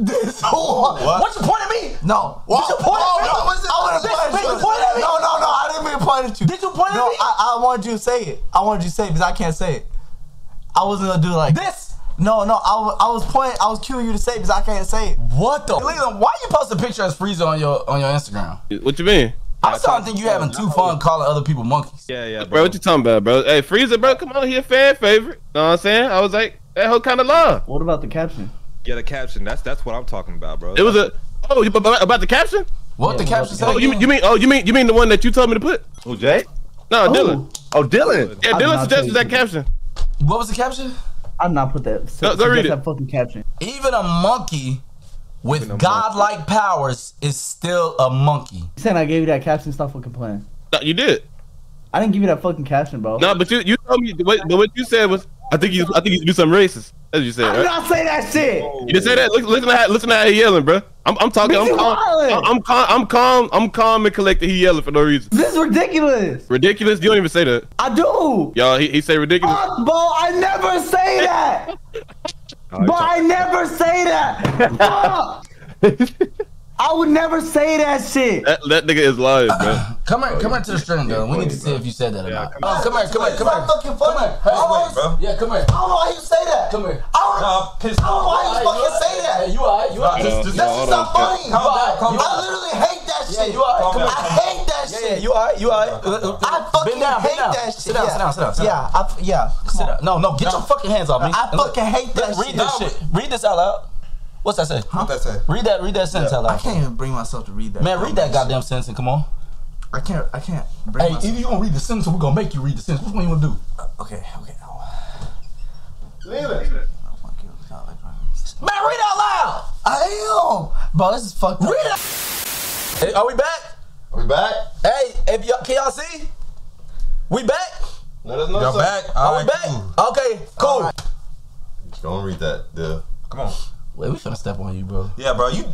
This whole what's the point of me? No. What's the point of me? No, I didn't mean to point at you. Did you point at me? No, I wanted you to say it. I wanted you to say it because I can't say it. I wasn't gonna do like this. No, no, I was cueing you to say it because I can't say it. What the? Leland, why you post a picture as Frieza on your Instagram? What you mean? I'm starting to think you having too fun calling other people monkeys. Yeah, yeah, bro. What you talking about, bro? Hey, Frieza, bro, come on, he a fan favorite. Know what I'm saying? I was like, that whole kind of love. What about the caption? Yeah, the caption. That's what I'm talking about, bro. It was a about the caption. What yeah, the caption said? Oh, you mean the one that you told me to put? Oh, Jay? No, oh. Dylan. Oh, Dylan. Yeah, Dylan suggested that caption. What was the caption? I'm not put that. So, go read that fucking caption. Even a monkey with godlike powers is still a monkey. You saying I gave you that caption? Stop fucking playing. No, you did. I didn't give you that fucking caption, bro. No, but you told me. But what you said was, I think you do something racist. That's what you said, right? I did not say that shit. You didn't say that. Listen to how he yelling, bro. I'm talking. I'm calm and collected. He yelling for no reason. This is ridiculous. Ridiculous? You don't even say that. I do. Y'all, he say ridiculous. Fuck, bro, I never say that. But I never say that. I would never say that shit. That nigga is lying, bro. Come here to the stream, though. We need to see if you said that or not. Oh, come here. Stop fucking funny. Yeah, come here. I don't know why you say that. Come here. I don't know why you fucking say that. You alright? You alright? That's just not funny. I literally hate that shit. You alright? I hate that shit. You alright? You alright? I fucking hate that shit. Sit down. Yeah. Sit down. No, get your fucking hands off me. I fucking hate that shit. Read this shit. Read this out loud. What's that say? Huh? What that say? Read that sentence out loud. I can't even bring myself to read that. Man, read that goddamn sentence and come on. I can't bring myself. Hey, if you gonna read the sentence, we're gonna make you read the sentence. Which one you wanna do? Okay. Leave it. Man, read out loud! I am! Bro, this is fucked up. Read it! Hey, are we back? Hey, if y'all, can y'all see? We back? Let us know. Y'all back? Are we back? Okay, cool. Right. Don't read that, dude. Come on. Wait, we finna step on you, bro. Yeah, bro, you...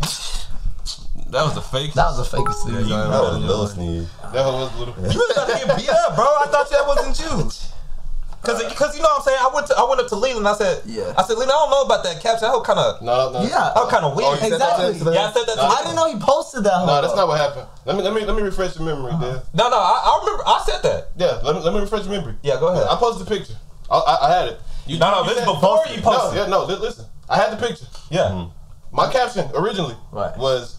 That was a fake. That was a fake sneeze. Yeah, that was a little sneeze. That was a little... You was about to get beat up, bro. I thought that wasn't you. Cause you know what I'm saying? I went up to Leland and I said, Leland, I don't know about that caption. That was kind of... No. Yeah. That was kind of weird. Oh, exactly. Yeah, I said that. I didn't know he posted that. No, that's not what happened. Let me refresh your memory, dude. No, I remember. I said that. Yeah, let me refresh your memory. Yeah, go ahead. I posted the picture. I had it. No, this is before you posted. No, listen. I had the picture. Yeah. Mm-hmm. My caption originally was,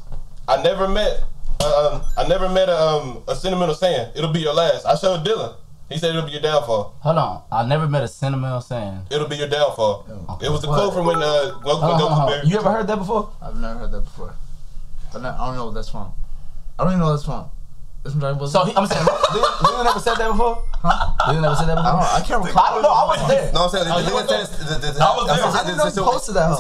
"I never met a sentimental saying. It'll be your last." I showed Dylan. He said it'll be your downfall. Hold on. I never met a sentimental saying. It'll be your downfall. Okay. It was a quote from when Goku. You ever heard that before? I've never heard that before. I don't know what that's from. I don't even know what that's from. So I'm saying, Leland never said that before? Huh? Leland never said that before? I can't recall. I don't know, I wasn't there. No, I'm saying, I didn't know he posted that.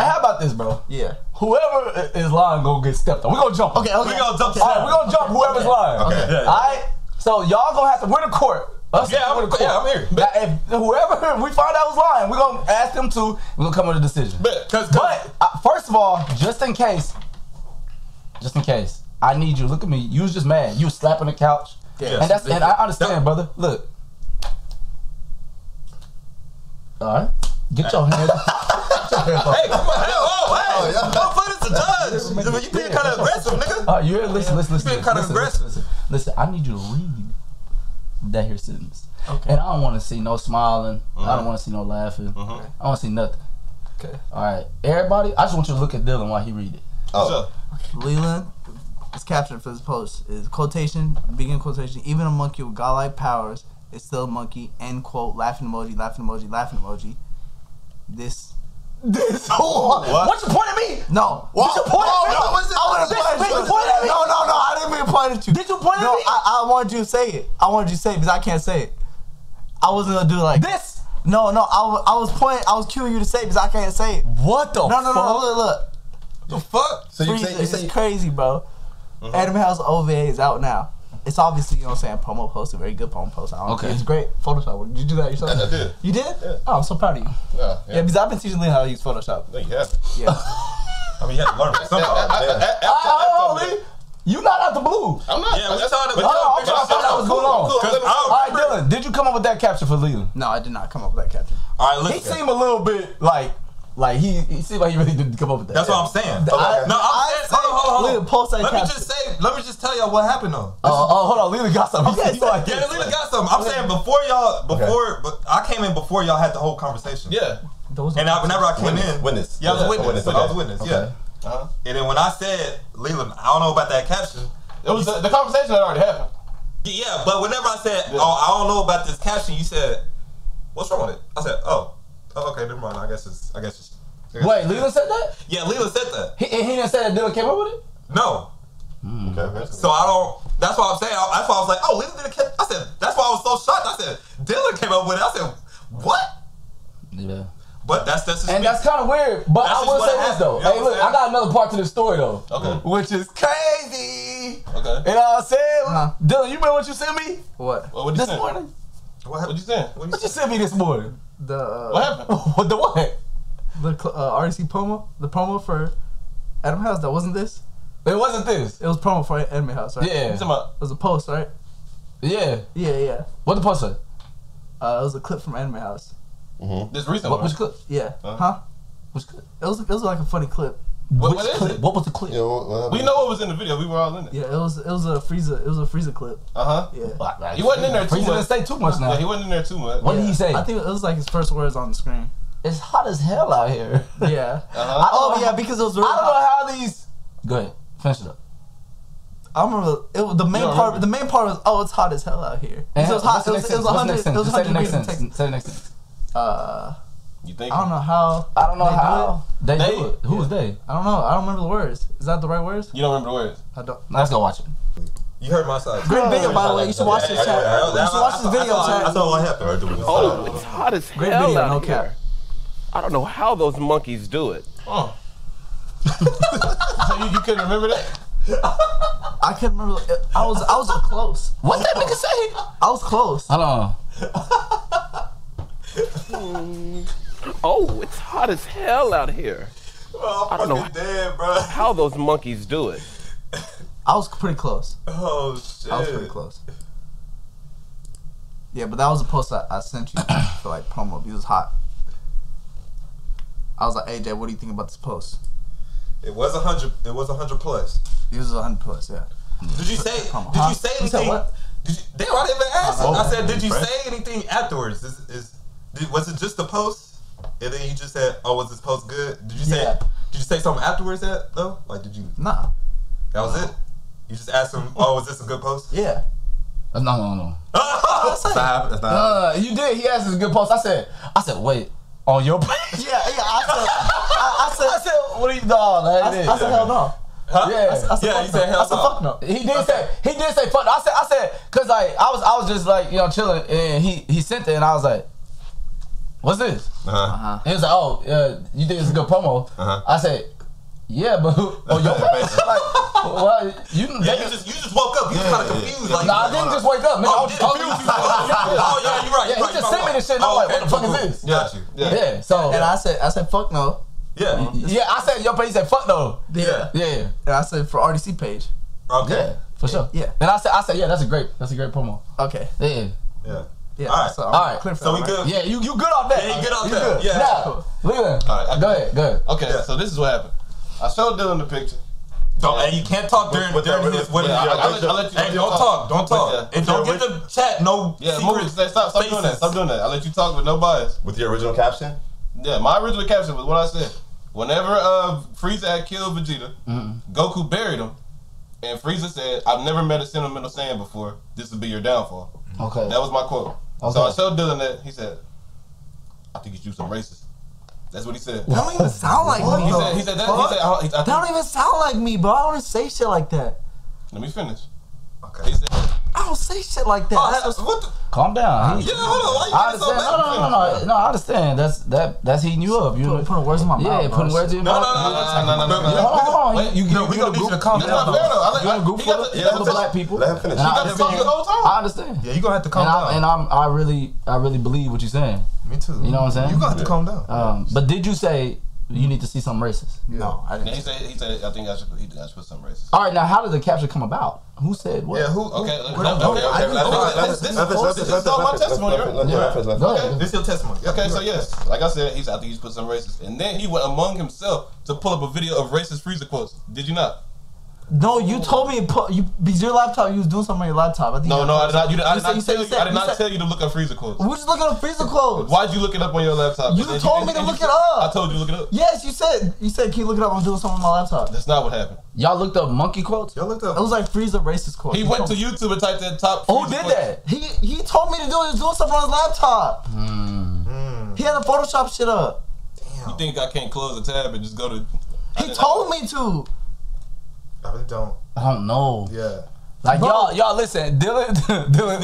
How about this, bro? Yeah. Whoever is lying gonna get stepped on. We're gonna jump. Okay. We're gonna jump. Alright, we're gonna jump whoever's lying. Okay. Alright? So y'all gonna have to, we're the court. Yeah, I'm here. Now, if whoever we find out was lying, we're gonna ask them to, we're gonna come with a decision. But first of all, just in case, I need you. Look at me. You was just mad. You was slapping the couch. Yeah. And I understand, brother. Look. All right. Get your hands. Hey, come on. Hey. Don't put it to judge. You being kind of aggressive, nigga. All right, you listen. You being kind of aggressive. Listen, I need you to read that here sentence. Okay. And I don't want to see no smiling. I don't want to see no laughing. I don't want to see nothing. Okay. All right. Everybody, I just want you to look at Dylan while he read it. Oh. Sure. Leland. This caption for this post is begin quotation, even a monkey with godlike powers is still a monkey, end quote, laughing emoji. This whole what's the point of me? No. What's the point of me? No, I didn't mean to point at you. Did you point at me? I wanted you to say it. I wanted you to say it because I can't say it. I wasn't gonna do like this. No, I was cueing you to say it because I can't say it. What the fuck? No, look. The fuck? So you say crazy, bro. Animal House OVA is out now. It's obviously, you know what I'm saying, promo post, a very good promo post. I don't know. It's great. Photoshop. Did you do that yourself? Yes, I did. You did? Yeah. Oh, I'm so proud of you. Yeah, because I've been teaching Leland how to use Photoshop. No, you haven't. Yeah. I mean, you have to learn from something. Hold on, Lee. You're not out the blue. I'm not. Yeah, that's all. I thought that was going on. All right, Dylan, did you come up with that caption for Leland? No, I did not come up with that caption. All right, listen. He seemed a little bit like Like he seems like he really didn't come up with that. That's what I'm saying. Let me just tell y'all what happened though. Hold on, Leland got something. Okay, Leland got something. I'm saying before I came in before y'all had the whole conversation. Yeah. And whenever I came in, witness. Yeah, I was witness. I was witness. Yeah. And then when I said Leland, I don't know about that caption. It was the conversation that already happened. Yeah, but whenever I said, "Oh, I don't know about this caption," you said, "What's wrong with it?" I said, "Oh, okay, never mind. I guess it's." Wait, Leland said that? Yeah, Leland said that. He didn't say that Dylan came up with it. No. Okay. So I don't. That's what I'm saying. That's why I was like, "Oh, Leland didn't." I said, "That's why I was so shocked." I said, "Dylan came up with it." I said, "What?" Yeah. But that's kind of weird. But I will say this though. Hey, look, I got another part to this story though. Okay. Which is crazy. Okay. You know what I'm saying? Dylan, you remember what you sent me? What? What this morning? What happened? What you sent? What you sent me this morning? The what happened? The what? The RDC promo. The promo for Animal House. That wasn't this. It wasn't this. It was promo for Animal House, right? Yeah. It was a post, right? Yeah. Yeah, yeah. What the post said? It was a clip from Animal House. This recent one. Which clip? Yeah. Huh? Which clip? It was like a funny clip. What is it? What was the clip? Yeah, we know what was in the video. We were all in it. Yeah, it was a Frieza. It was a Frieza clip. Yeah. He wasn't in there too much. Frieza didn't say too much now. Yeah, he wasn't in there too much. What did he say? I think it was like his first words on the screen. It's hot as hell out here. Yeah. Oh yeah, because it was. Really I don't know how these. Go ahead. Finish it up. I remember the main part was oh it's hot as hell out here. It was hot. It was 100. It was 100 degrees in Texas. Say the next thing. You think? I don't know how. I don't know how they do it. Who's they? I don't know. I don't remember the words. Is that the right words? You don't remember the words. I don't. Let's go watch it. You heard my side. Great video, by the way. You should watch this. You should watch this video. I saw what happened. Oh, it's hot as hell. Great video. No cap. I don't know how those monkeys do it. Oh. So you couldn't remember that? I couldn't remember. I was close. What that nigga say? I was close. Hold on. Oh, it's hot as hell out here. Oh, I don't know how those monkeys do it. I was pretty close. Oh shit! I was pretty close. Yeah, but that was a post I sent you for like promo. It was hot. I was like, hey, AJ, what do you think about this post? It was 100. It was 100+. It was 100+. Yeah. Did you say? Did you say anything? You what? Damn, I didn't even ask. I said, did you say anything afterwards? Was it just the post, and then you just said, "Oh, was this post good?" Did you say? Yeah. Did you say something afterwards that though? Like, did you? Nah. That was it. You just asked him, "Oh, was this a good post?" Yeah. No. That's not. You did. He asked, "Is a good post?" I said, wait, on your page? Yeah. I said, what are you doing? I said, hell no. Huh? Yeah, I said hell no. Fuck no. He did say fuck. I said, cause like I was just like chilling, and he sent it, and I was like. What's this? He was like, "Oh, you think it's a good promo?" I said, "Yeah, but on your page, like, well, you just woke up. You was kind of confused. Like, nah, I didn't just wake up. Man, I was confused. Oh yeah, you're right. Yeah, he just sent me this shit. And I'm like, what the fuck is this? Got you. Yeah. So and I said, fuck no. Yeah. Yeah, I said your page. He said, fuck no. Yeah. Yeah. And I said for RDC page. Okay. Yeah, for sure. Yeah. And I said, yeah, that's a great promo. Okay. Yeah. Yeah. Yeah, all right. So, we good? Yeah, you good off that. Yeah, you good off that. Yeah, that's cool. Leland. All right, go ahead. Okay, so this is what happened. I showed Dylan the picture. And you can't talk during this. Hey, don't talk. And don't give the chat no secrets. Stop doing that. Stop doing that. I let you talk with no bias. With your original caption? Yeah, my original caption was what I said. Whenever Frieza had killed Vegeta, Goku buried him, and Frieza said, "I've never met a sentimental Saiyan before. This would be your downfall." Okay. That was my quote. Okay. So I showed Dylan that. He said, "I think you some racist." That's what he said. That don't even sound like me. He said that. That don't even sound like me, bro. I don't say shit like that. Let me finish. Okay. He said, "I don't say shit like that." Calm down. Yeah, hold on. Why you so bad? No. I understand. That's heating you up. You putting words in my mouth. Yeah, putting words in my mouth. No. Hold on. We gonna need you to calm down. You gonna goof for the black people. Let him finish. I understand. Yeah, you gonna have to calm down. And I really believe what you're saying. Me too. You know what I'm saying? You gonna have to calm down. But did you say You need to see something racist. Yeah. No, I didn't. He said I think I should put something racist. All right, now how did the capture come about? Who said what? Yeah, who? Okay, this is all my testimony, right? This is your testimony. Okay, so yes, like I said, I think you should put something racist, and then he went among himself to pull up a video of racist Frieza quotes. Did you not? No, you told me your laptop. You was doing something on your laptop. I think no, I did not. I did not tell you to look up Frieza quotes. We were just looking up Frieza quotes. Why'd you look it up on your laptop? You told me to look it up. I told you to look it up. Yes, you said keep looking up. I'm doing something on my laptop. That's not what happened. Y'all looked up monkey quotes. Y'all looked up. It was like Frieza racist quotes. He went to YouTube and typed in top. Who did that? He told me to do it. He was doing something on his laptop. He had to Photoshop shit up. Damn. You think I can't close the tab and just go to? He told me to. I don't know. Yeah. Like y'all listen, Dylan do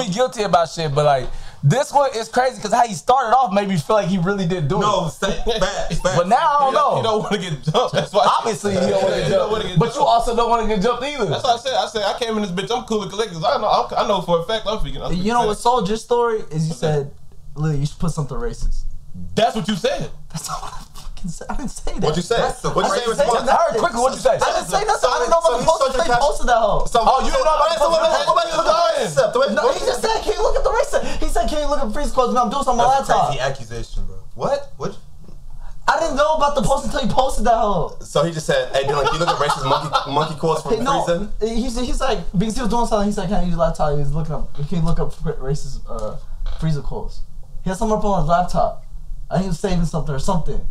be guilty about shit, but like this one is crazy because how he started off made me feel like he really did do it. No, facts. But now I don't know. He don't want to get jumped. That's why. Obviously, he don't want to get jumped. But you also don't want to get jumped either. That's what I said. I said I came in this bitch. I'm cool and collected. I know for a fact I'm speaking. You know what Soldier's story is? You said, "Lily, you should put something racist." That's what you said. That's all. I didn't say that. What you say? I heard it quickly. What you say? I didn't say nothing. I didn't know about the post. They posted that hoe. Oh, you didn't know about that? No, he just said, "Can you look at the racist?" He said, "Can you look at Freeze quotes?" And I'm doing something on my laptop. That's a crazy accusation, bro. What? What? I didn't know about the post until he posted that hoe. So he just said, "Hey, Dylan, can you look at racist monkey quotes from Frieza?" He's like, because he was doing something. He's like, "Can you use laptop?" He's looking up. Can you look up racist Frieza quotes? He had something up on his laptop. I think he was saving something or something.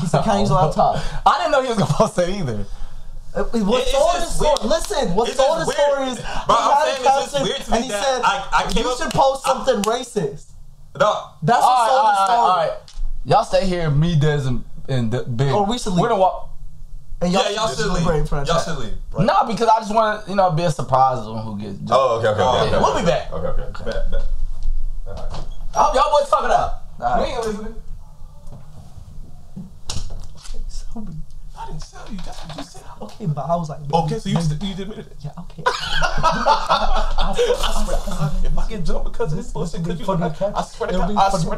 He said, "Can I use a laptop?" I didn't know he was gonna post that either. What's all this story is? Bro, I'm saying it's just weird to me. And he said, "You should post something racist." No, that's all the story. All right. Y'all stay here. Me, Dez, and Big. Or we should leave. We're gonna walk. And y'all should leave. Y'all should leave. Right? No, because I just want to, be a surprise on who gets. Oh, okay. We'll be back. Okay. Back. All right. Y'all boys talking up. We ain't listening. I didn't tell you. That's what you said. Okay, but I was like, okay, so you did admit it. Yeah, okay. If I get jumped because of this bullshit, because you I swear to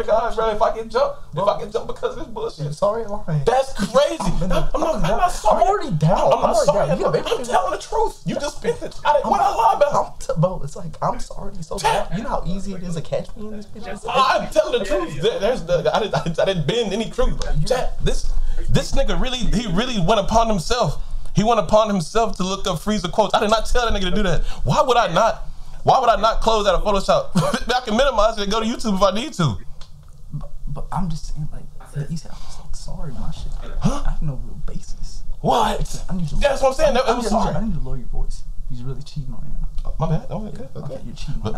God, bro, if I get jumped, because of this bullshit, sorry, lying. That's crazy. I'm not sorry. I'm already down. I'm not sorry. I'm telling the truth. You just spit it. What I lie about? Bro, it's like I'm sorry. So you know how easy it is to catch me in this bitch. I'm telling the truth. I didn't bend any truth. This nigga really went upon himself. He went upon himself to look up Frieza quotes. I did not tell that nigga to do that. Why would I not? Why would I not close out of Photoshop? I can minimize it and go to YouTube if I need to. But I'm just saying, like, he said, I was like, sorry, my shit. I have no real basis. What? That's what I'm saying. I need to lower your voice. He's really cheating right now. My bad. Okay. You're cheating. But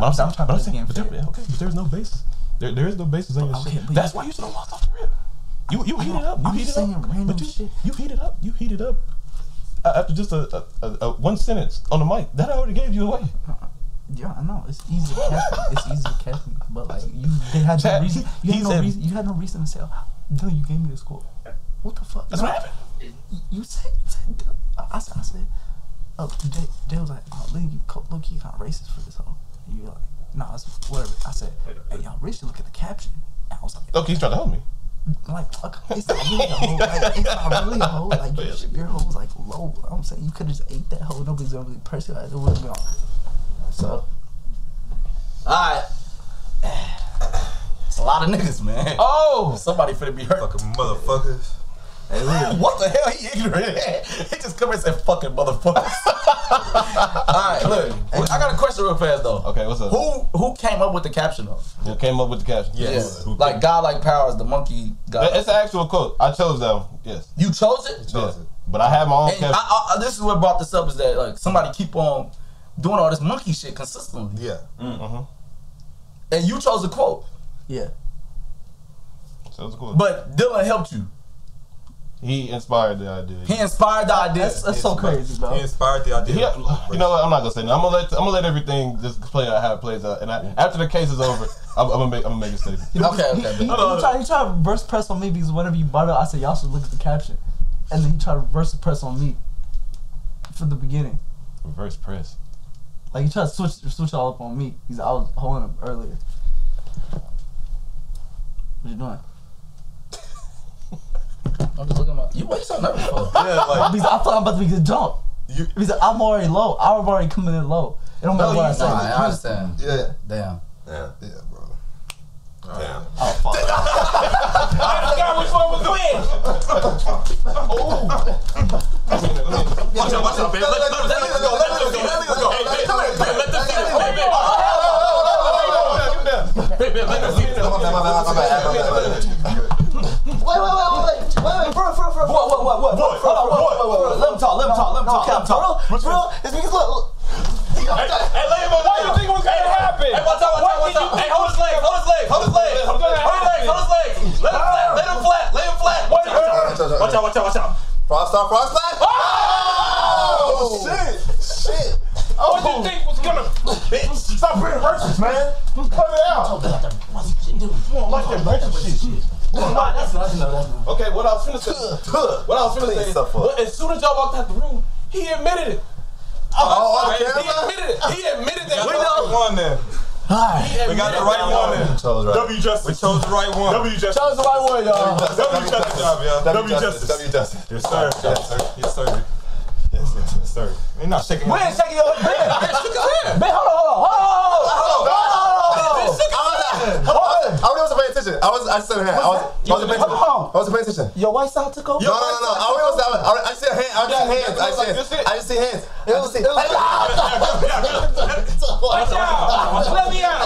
there's no basis. There is no basis on your shit. That's why you should have walked off the rip. You heat it up. You heat it up. But you heat it up. You heat it up. After just a one sentence on the mic, that already gave you away. Yeah, I know. It's easy to catch me. But like you had no reason to say, "Dylan, you gave me this quote." What the fuck? That's what happened. You said I said, "Oh, they was like, oh, Dylan, you low-key kind of racist for this whole." And you're like, "Nah, it's whatever." I said, "Hey, y'all really look at the caption." And I was like, "Okay, he's trying to help me." Like, it's not really a hoe. Like, your hoe was like low. I'm saying you could have just ate that hoe. Nobody's gonna be personalized. It would have gone. So, alright. It's a lot of niggas, man. Oh! Somebody finna be hurt. Fucking motherfuckers. Hey, what the hell? He ignorant. He just come and said fucking motherfuckers. Alright, look. I got a question real fast though. Okay, what's up? Who came up with the caption though? Who came up with the caption? Yes. Like godlike powers, the monkey god. It's an actual quote. I chose that one. Yes. You chose it? I chose it. But I have my own caption. This is what brought this up, is that like somebody keep on doing all this monkey shit consistently. Yeah. And you chose the quote. Yeah. Chose the quote. But Dylan helped you. He inspired the idea. He inspired the idea. That's so crazy, bro. He inspired the idea. You know what? I'm not gonna say nothing. I'm gonna let everything just play out how it plays out. And after the case is over, I'm gonna make a statement. Okay. He tried to reverse press on me because whenever you brought up, I said y'all should look at the caption, and then he tried to reverse press on me from the beginning. Reverse press. Like he tried to switch all up on me because I was holding him earlier. What you doing? I'm just looking at my. You waste on everything. Yeah, like because I thought I'm about to make a jump. You because I'm already low. I'm already coming in low. It don't matter what I say. I understand. Yeah. Damn. Yeah. Yeah, bro. Damn. Damn. Oh fuck. I forgot which one was which. Oh. Watch out! Watch out, man. Let go. Hey, come here. Let them see it. Wait, bro. What? Let him talk. Bro, it's because look. Hey, Layman, why do you think it was going to happen? Hey, what's up? Hey, hold his legs. Lay him flat. Watch out. Frost flat. Oh, shit. What did you think was gonna... Bitch, stop being racist, man. Just cut it out. I don't like that racist shit. That's not. Okay, what I was finna say is, as soon as y'all walked out the room, he admitted it. He admitted that. We got the one then. We got the right one then. We chose the right one, y'all. W Justice. Yes, sir. Yes, sir. You're not shaking your head. We ain't shaking your head. Man, hold on. I wasn't paying attention. I wasn't paying attention. Your white side took over? No. I see hands. Let me out.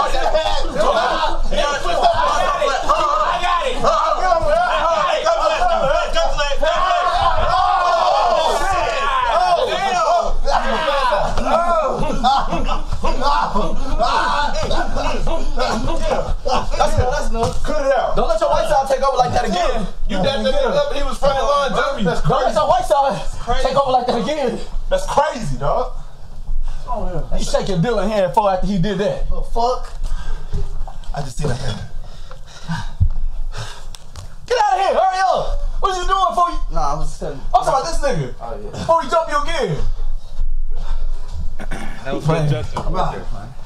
That's enough. Cut it out. Don't let your white side take over like that again. You dapped that nigga up and he was front line W. That's crazy. Don't let your white side take over like that again. That's crazy, dog. Oh, yeah. You shake your Dylan hand for after he did that. The fuck? I just seen that hand. Get out of here. Hurry up. What you doing before you? Nah, I was just telling you. I'm talking about this nigga. Oh, yeah. Before he jump you again. That was good, Justin. I'm out here, man.